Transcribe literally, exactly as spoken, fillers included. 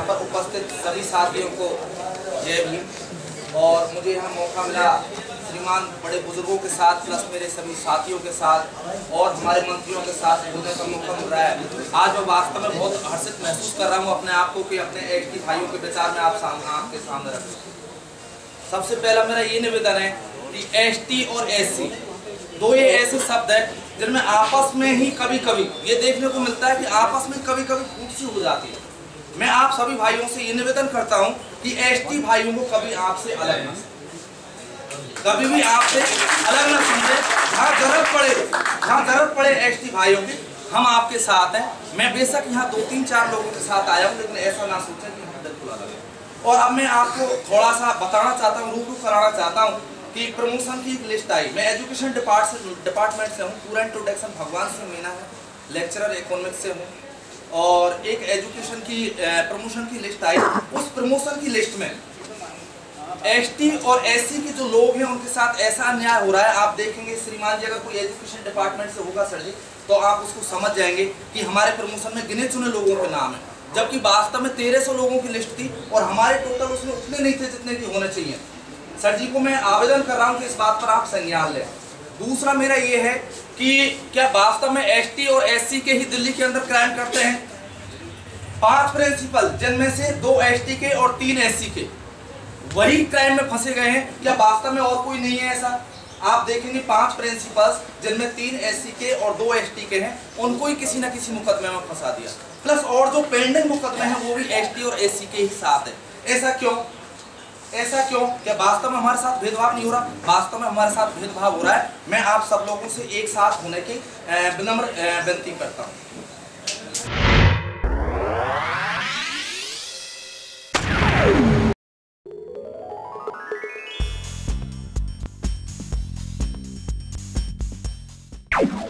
यहाँ पर उपस्थित सभी साथियों को जय भीम। और मुझे यहाँ मौका मिला श्रीमान बड़े बुजुर्गों के साथ प्लस मेरे सभी साथियों के साथ और हमारे मंत्रियों के साथ बोलने का मौका मिल रहा है। आज मैं वास्तव में बहुत हर्षित महसूस कर रहा हूँ अपने आप को कि अपने एक ही भाइयों के विचार में आप सामने आपके सामने रख। सबसे पहला मेरा ये निवेदन है कि एस टी और एस सी दो ये ऐसे शब्द हैं जिनमें आपस में ही कभी कभी ये देखने को मिलता है कि आपस में कभी कभी फूट सी हो जाती है। मैं आप सभी भाइयों से ये निवेदन करता हूँ कि एसटी भाइयों को कभी आपसे अलग न कभी भी आपसे अलग न समझे। जहाँ जरूरत पड़े जहाँ जरूरत पड़े एसटी भाइयों की हम आपके साथ हैं। मैं बेशक यहाँ दो तीन चार लोगों के साथ आया हूँ लेकिन ऐसा ना सोचें कि हम बिल्कुल अलग हैं। और अब मैं आपको थोड़ा सा बताना चाहता हूँ रूबरू कराना चाहता हूँ कि प्रमोशन की एक लिस्ट आई। मैं एजुकेशन डिपार्टमेंट डिपार्टमेंट से हूँ। पूरा इंट्रोडक्शन भगवान सिंह मीना है, लेक्चरर इकोनॉमिक्स से हूँ। और एक एजुकेशन की प्रमोशन की लिस्ट आई। उस प्रमोशन की लिस्ट में एसटी और एससी के जो लोग हैं उनके साथ ऐसा अन्याय हो रहा है। आप देखेंगे श्रीमान जी अगर कोई एजुकेशन डिपार्टमेंट से होगा सर जी तो आप उसको समझ जाएंगे कि हमारे प्रमोशन में गिने चुने लोगों के नाम है, जबकि वास्तव में तेरह सौ लोगों की लिस्ट थी और हमारे टोटल उसमें उतने नहीं थे जितने की होने चाहिए। सर जी को मैं आवेदन कर रहा हूं कि इस बात पर आप संज्ञान लें। दूसरा मेरा ये है कि क्या वास्तव में एसटी और एससी के ही दिल्ली के अंदर क्राइम करते हैं? पांच प्रिंसिपल जिनमें से दो एसटी के और तीन एससी के वही क्राइम में फंसे गए हैं। क्या वास्तव में और कोई नहीं है ऐसा? आप देखेंगे पांच प्रिंसिपल्स जिनमें तीन एससी के और दो एसटी के हैं उनको ही किसी ना किसी मुकदमे में फंसा दिया, प्लस और जो पेंडिंग मुकदमे हैं वो भी एसटी और एससी के ही साथ है। ऐसा क्यों ऐसा क्यों क्या वास्तव में हमारे साथ भेदभाव नहीं हो रहा? वास्तव में हमारे साथ भेदभाव हो रहा है। मैं आप सब लोगों से एक साथ होने की विनम्र विनती करता हूँ।